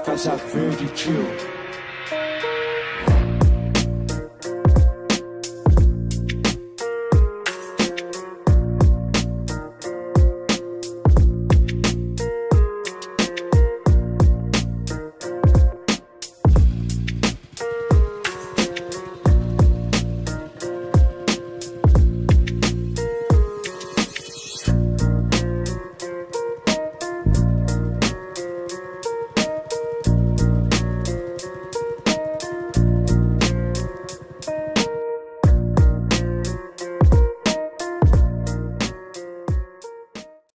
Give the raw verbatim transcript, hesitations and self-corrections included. cause I really do.